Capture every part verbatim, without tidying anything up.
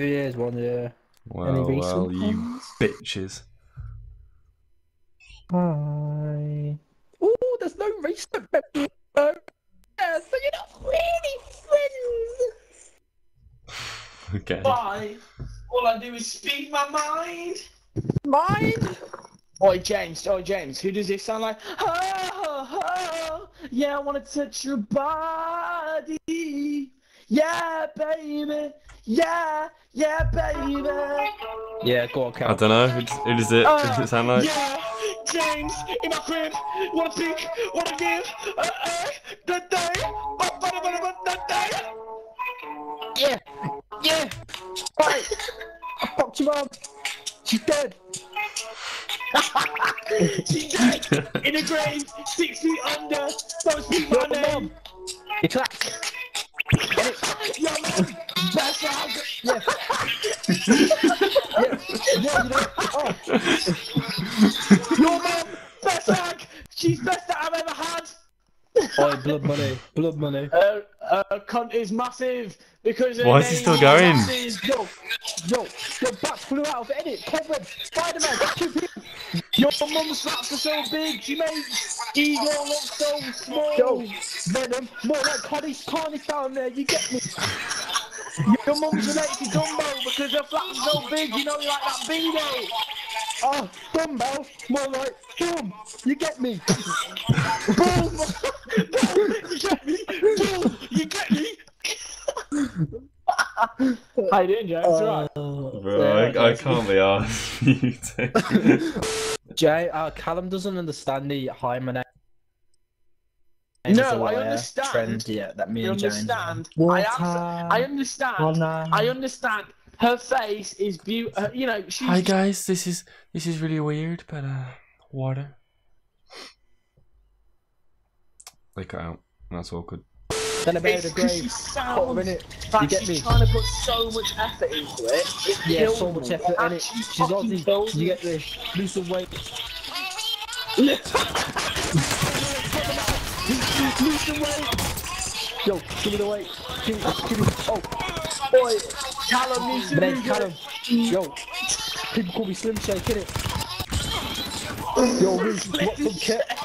Two years, one year. Well, well, you ones? bitches. Hi. Oh, there's no recent members. So you're not really friends. Okay. Bye. All I do is speak my mind. Mind? Oi, James. Oi, James. Who does this sound like? Oh, oh, yeah, I want to touch your body. Yeah, baby. Yeah, yeah, baby. Yeah, go on, Cal. I don't know. Who does it? Who does it sound like? Yeah, James, in my crib. Wanna pick, wanna give. Uh, uh, that day. Oh, bada, bada, bada, that day. Yeah, yeah. Right. I fucked your mum. She's dead. She's dead. In a grave, six feet under. Don't speak my name. It's like. Yo, man. That's how I go. Yeah. Yeah. Yeah, you know. Oh. Yo, man. Best hug. She's best that I've ever had. Oh, blood money. Blood money. Her uh, uh, cunt is massive because her Why is he still going? Is, yo, yo, your back flew out of edit. Kevin, Spider-Man, your mum's slaps are so big. She makes ego look so small. Yo, Venom, more like Carnage, Carnage down there. You get me? Your mum's an empty Dumbo because her flaps are so big. You know, you like that bingo. Oh, dumbbell, more like boom. You get me? Boom. You get me? Boom. You get me? How you doing, Jay? It's alright. Bro, I, I can't be arsed. You too. Jay, uh, Callum doesn't understand the hymen. No, I understand. Trend yet that me you and Jay understand. I, I understand. Oh, no. I understand. Her face is beautiful, uh, you know. She's... Hi guys, this is this is really weird, but uh, water. They cut out. That's awkward. Then a bit of the grave. Sounds, a minute. You get she's me? Trying to put so much effort into it. It's yeah, so me. much effort in it. She's on these. You get the loose and weight. Loose and weight. Yo, give me the weight. Give me. Give me. Oh. Boy, Callum needs to move Callum. Yo, people call me Slim Shake, innit? Yo, who's what's up, Kit?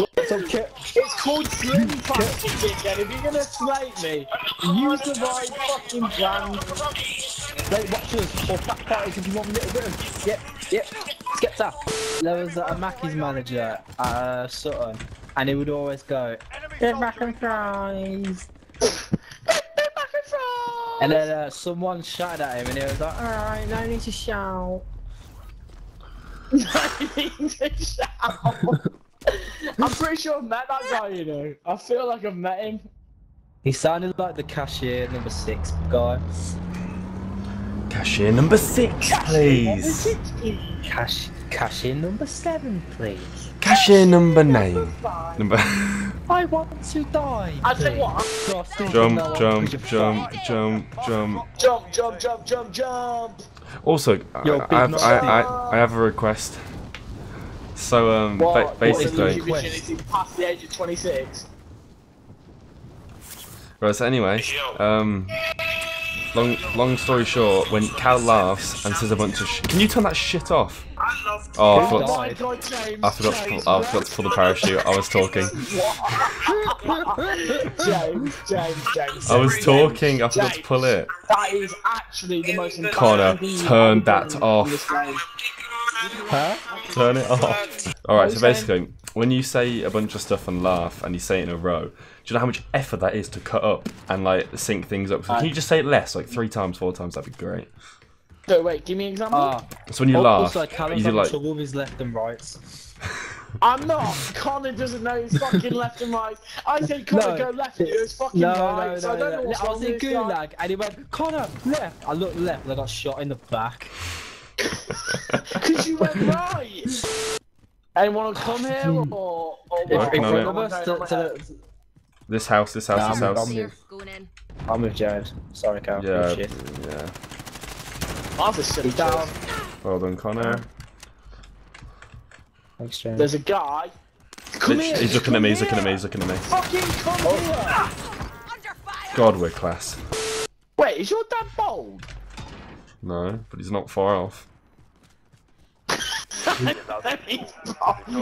What's up, Kit? It's called Slim Shake, and if you're gonna slate me, use the right fucking brand. Mate, watch us, or fat parties if you want a little bit of. Yep, yep, get that. There was a Mackey's manager at uh, Sutton, and he would always go, get mac and fries. And then uh, someone shouted at him, and he was like, "Alright, no need to shout." No need to shout. I'm pretty sure I've met that guy, you know. I feel like I've met him. He sounded like the cashier number six guy. Cashier number six, please. Cashier number six, please. Cash, cashier number seven, please. Cashier number nine. Number. I want to die. I tell you what. Jump, jump, jump, jump, jump. Jump, jump, jump, jump, jump. Also, Yo, I, have, I, I, I have a request. So, um, what, basically. What is the past the age of twenty-six? Right. So anyway, um, long, long story short, when Cal laughs and says a bunch of sh can you turn that shit off? Oh, I forgot, I forgot to, I forgot to, pull, I forgot to pull the parachute. I was talking. James, James, James. I was talking. I forgot to pull it. That is actually the most important. Connor, turn that off. Huh? Turn it off. All right. So basically, when you say a bunch of stuff and laugh, and you say it in a row, do you know how much effort that is to cut up and like sync things up? So can you just say it less, like three times, four times? That'd be great. So wait, give me an example. Uh, so when you laugh, also, Callum's you do like trouble with his left and rights. I'm not. Connor doesn't know his fucking left and right. I said Connor no, go left, it was fucking no, right. No, no, so I don't no, know what's no. I was in Gulag, like, and he went Connor left. I looked left, and I got shot in the back. Because you went right. Anyone come here or? or right, in front of us to, to this house, this house, no, this I'm, house. I'm with, I'm with Jared. Sorry, Cal. Yeah. Shit. Yeah. Down. Well done, Connor. Thanks, James. There's a guy. Come he's, here, he's looking at me, he's looking at me, he's looking at me. Fucking come oh. here! God, we're class. Wait, is your dad bald? No, but he's not far off. he's,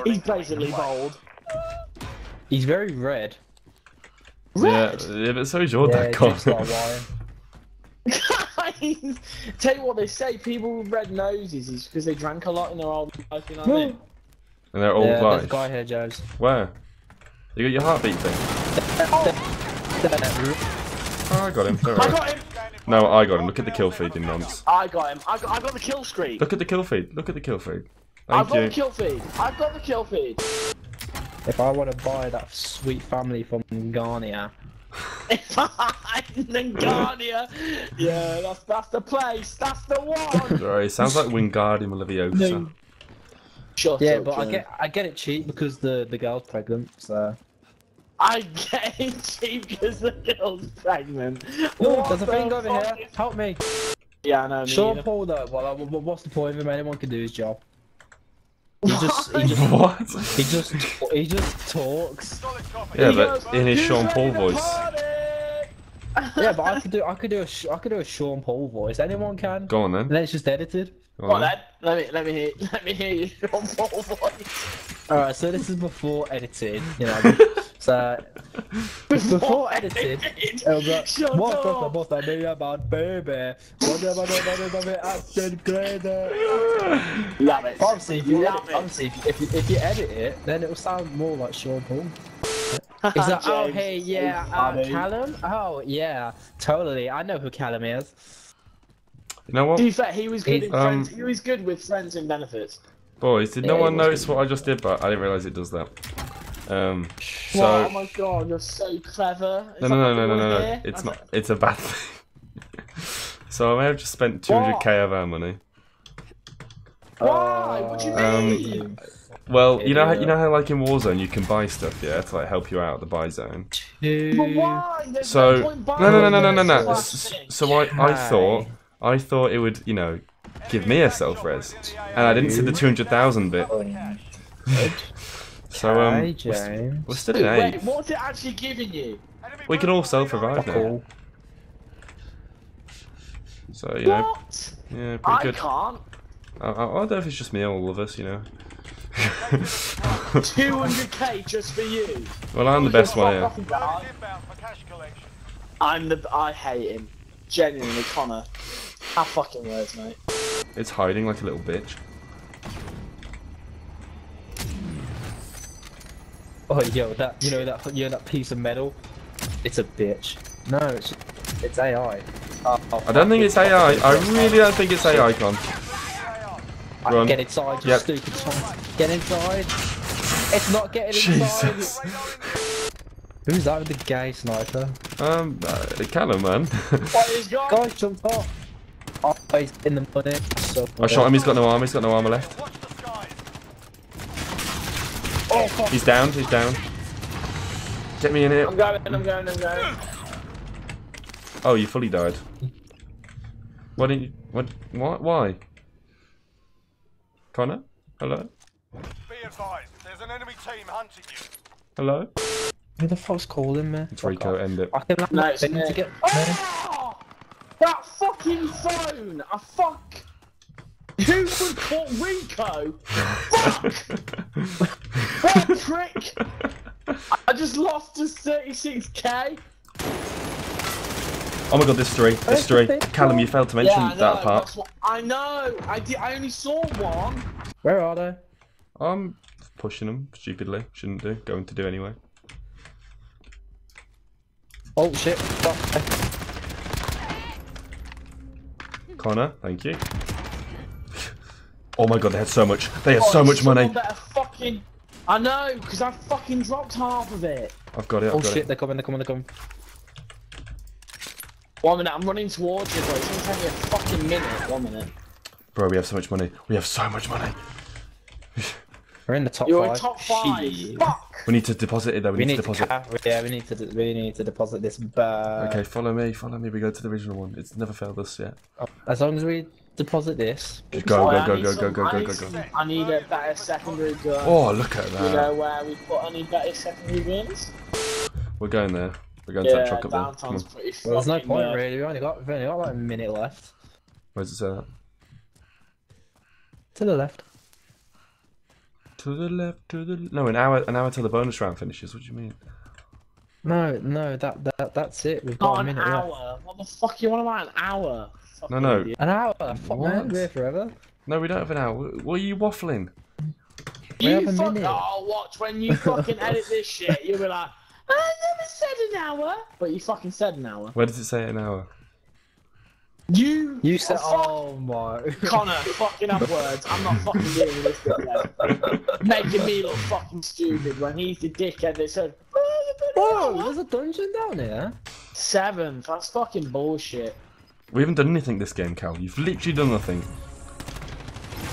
he's basically bold. He's very red. Red? Yeah, yeah, but so is your yeah, dad, guys. Tell you what they say, people with red noses is because they drank a lot in their old life, you know what I mean? In their old yeah, life? There's a guy here, Jones. Where? You got your heartbeat thing? Oh, I got him. Don't worry. I got him. No, I got him. Look at the kill feed, you nonce. I got him. I got, I got the kill screen. Look at the kill feed. Look at the kill feed. Thank I've got you. the kill feed. I've got the kill feed. If I want to buy that sweet family from Ngania. Ngania! Yeah, that's, that's the place, that's the one! Sorry, sounds like Wingardium Leviosa. No. Shut yeah, up, but James. I get I get it cheap because the, the girl's pregnant, so... I get it cheap because the girl's pregnant. Look, there's a thing over here, is... help me! Yeah, I know, me Sean either. Paul though, well, what's the point of him? Anyone can do his job. He just, he just, what? He just, he just talks. Yeah, but in his Sean Paul voice. Yeah, but I could do, I could do a, I could do a Sean Paul voice. Anyone can. Go on then. And then it's just edited. Go on, lad. Let me, let me hear, let me hear your Sean Paul voice. All right, so this is before editing. You know, so before editing. What does boss I do about baby? What do I do about baby? Action greater. Love it. Obviously, if you, edit, it. Obviously if, you, if, you, if you edit it, then it will sound more like Sean Paul. It's like, oh hey, yeah, uh, Callum? Oh yeah, totally. I know who Callum is. You know what? To be fair, he was good, in um, friends. He was good with friends and benefits. Boys, did no yeah, one notice what I just did? But I didn't realise it does that. Um, so... Wow, oh my god, you're so clever. Is no, no, no, no, no, no. It's not. It's a bad thing. So I may have just spent two hundred K of our money. Why? What do you mean? Um, well, you know how you know how like in Warzone you can buy stuff, yeah, to like help you out at the buy zone. But why? There's so no, no, no, no, no, no, no. So I, I thought, I thought it would, you know, give me a self res, and I didn't see the two hundred thousand bit. So um, we're, we're still in eight. What's it actually giving you? We can all self revive now. So you know, yeah, pretty good. I can't. I, I don't know if it's just me or all of us, you know. two hundred K just for you. Well, I'm the best one here. I'm the. I hate him. Genuinely, Connor. How fucking words, mate. It's hiding like a little bitch. Oh, yo, that you know that you know that piece of metal. It's a bitch. No, it's it's A I. Oh, oh, I don't think it's A I. I really don't think it's A I, Con. Run. Get inside, you yep. stupid son. Get inside. It's not getting inside. Jesus. Who's that with the gay sniper? Um, uh, Callum, man. Oh, he's gone. Guys, jump off. Oh, he's in the money. So I shot him, he's got no armor, he's got no armor left. Oh, fuck. He's down, he's down. Get me in here. I'm going, I'm going, I'm going. Oh, you fully died. Why didn't you. What? What? Why? Connor? Hello? Be advised, there's an enemy team hunting you. Hello? Who the fuck's calling me? It's Rico, end it. I can have no thing to get. Oh! That fucking phone! I fuck! Who would call Rico? Fuck! What a prick! I just lost to thirty-six K! Oh my god, there's three, there's three. Callum, you failed to mention yeah, that part. I know, I, did, I only saw one. Where are they? I'm pushing them, stupidly. Shouldn't do, going to do anyway. Oh shit, fuck. Connor, thank you. Oh my god, they had so much, they had oh, so much money. Fucking... I know, because I fucking dropped half of it. I've got it, I've oh, got shit, it. Oh shit, they're coming, they're coming, they're coming. One minute, I'm running towards you, bro. It's gonna take me a fucking minute. One minute. Bro, we have so much money. We have so much money. We're in the top You're five. You're in top five. Fuck. We need to deposit it though. We, we need, need to deposit. To yeah, we need to. We need to deposit this. Bird. Okay, follow me. Follow me. We go to the original one. It's never failed us yet. As long as we deposit this. Go go go go go go go go go go. I need a better secondary gun. Oh, look at that. You know where we put any better secondary guns? We're going there. We're going yeah, to that chocolate ball. Well, there's no point, weird. really. We've only, got, we've only got like a minute left. Where's it set up? To the left. To the left, to the no, an hour, an hour till the bonus round finishes. What do you mean? No, no, that that that's it. We've got oh, a minute an hour. Left. What the fuck you want about an hour? Fuck no, no, idiot. An hour. Fuck, man, we're here forever. No, we don't have an hour. What are you waffling? We you fucking oh, watch when you fucking edit this shit. You'll be like, I never said an hour, but you fucking said an hour. Where does it say an hour? You You said oh my Connor fucking up words. I'm not fucking dealing with this guy. Making me look fucking stupid when he's the dickhead that said whoa, there's a dungeon down here. Seven, that's fucking bullshit. We haven't done anything this game, Cal. You've literally done nothing.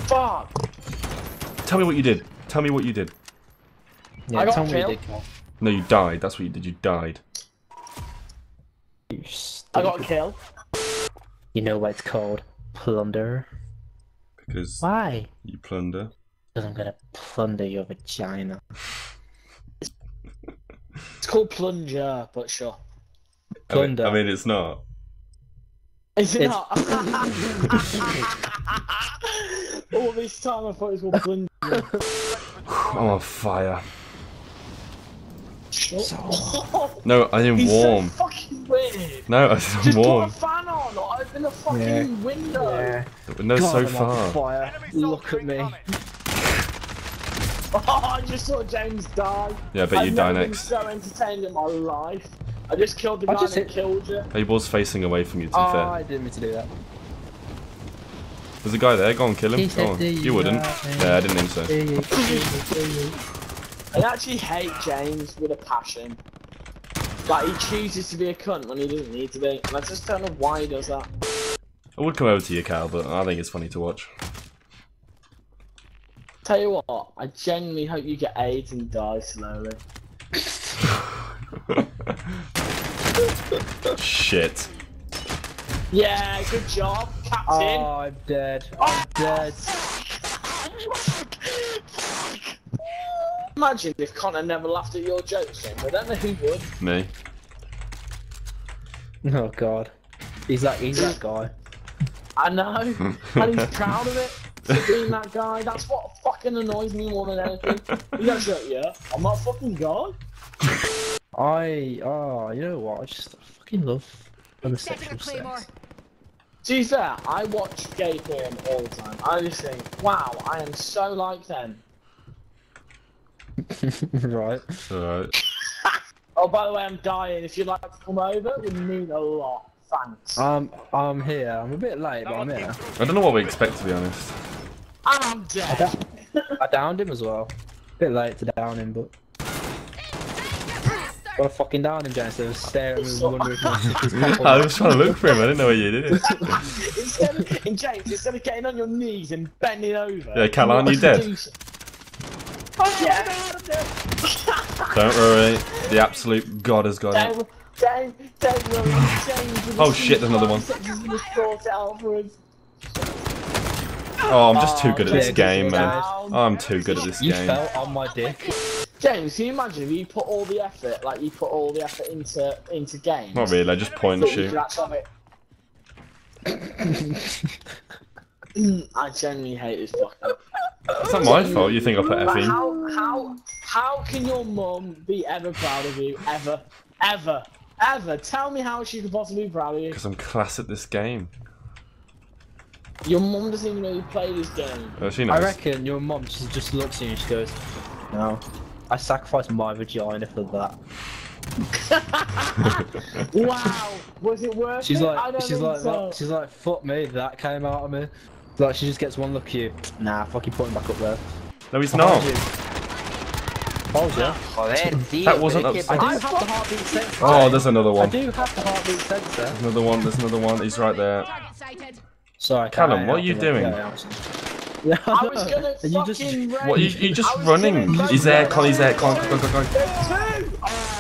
Fuck. Tell me what you did. Tell me what you did. Yeah, I got tell me what you did, Cal. No, you died, that's what you did, you died. You I got a kill. You know why it's called plunder? Because why? You plunder. Because I'm gonna plunder your vagina. It's called plunger, but sure. Plunder. I mean, I mean it's not. Is it it's... not? All this time I thought it was called plunger. I'm on fire. So... No, I didn't He's warm. So fucking weird. No, I didn't Just warm. Just put a fan on or open a fucking yeah. window. Yeah. The window's God, so I'm far. Fire. Look at me. Oh, I just saw James die. Yeah, I bet I've you die next. I've never been so entertained in my life. I just killed the I guy just that hit... killed you. He was facing away from you, to be oh, fair. I didn't mean to do that. There's a guy there, go on, kill him. Go on. You, you wouldn't. Yeah, I didn't think so. Do you, do you, do you. I actually hate James with a passion. Like, he chooses to be a cunt when he doesn't need to be. And I just don't know why he does that. I would come over to you, Cal, but I think it's funny to watch. Tell you what, I genuinely hope you get AIDS and die slowly. Shit. Yeah, good job, Captain. Oh, I'm dead. I'm oh, dead. Imagine if Connor never laughed at your jokes then, I don't know who would. Me. Oh god. He's that, he's that guy. I know, and he's proud of it, for being that guy. That's what fucking annoys me more than anything. He's actually like, yeah, I'm that fucking guy. I, oh, you know what, I just fucking love homosexual sex. To be fair, I watch gay porn all the time. I just think, wow, I am so like them. Right. Alright. Oh, by the way, I'm dying. If you'd like to come over, it would mean a lot. Thanks. Um, I'm here. I'm a bit late, but I'm here. I don't know what we expect, to be honest. I'm dead. I downed him as well. A bit late to down him, but... Gotta fucking down him, James. They were staring at me wondering if I was trying to look for him. I didn't know where you did it. Instead of, and James, instead of getting on your knees and bending over... Yeah, Cal, aren't you dead? Oh, yeah. Don't worry, the absolute god has got don't, it. Don't, don't worry, James. Oh shit, there's another one. Oh, I'm just too good at this game, man. I'm too good at this game. You fell on my dick. James, can you imagine if you put all the effort, like you put all the effort into into games? Not really, I just point and shoot. I genuinely hate this fucker. It's not my fault you think I put F in. How, how, how can your mum be ever proud of you? Ever, ever, ever. Tell me how she could possibly be proud of you. Because I'm class at this game. Your mum doesn't even know you play this game. Oh, she knows. I reckon your mum just looks at you and she goes, no, I sacrificed my vagina for that. Wow, was it worth she's it? Like, I don't she's like, so. She's like, fuck me, that came out of me. Like, she just gets one look at you. Nah, fucking put him back up there. No, he's not. Oh, yeah. That wasn't up. I do have the heartbeat sensor. Oh, there's another one. I do have the heartbeat sensor. There's another one, there's another one. He's right there. Sorry, Callum, what are you doing? I was gonna fucking run. What, you're just running. He's there, Con, he's there, Con. Go, go, go. Oh,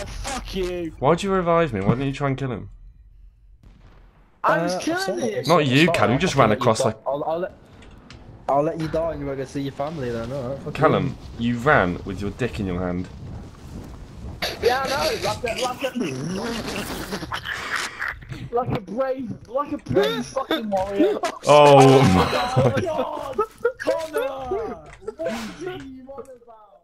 fuck you. Why'd you revive me? Why didn't you try and kill him? I was killing uh, it. Not you, Callum. You just ran across like. I'll, I'll, let, I'll let you die and you won't go see your family then. Right, Callum, you. you ran with your dick in your hand. Yeah, I know. Laugh at, laugh at. Like a brave, like a brave fucking warrior. Oh my god. Oh my god. Connor! What do you want about?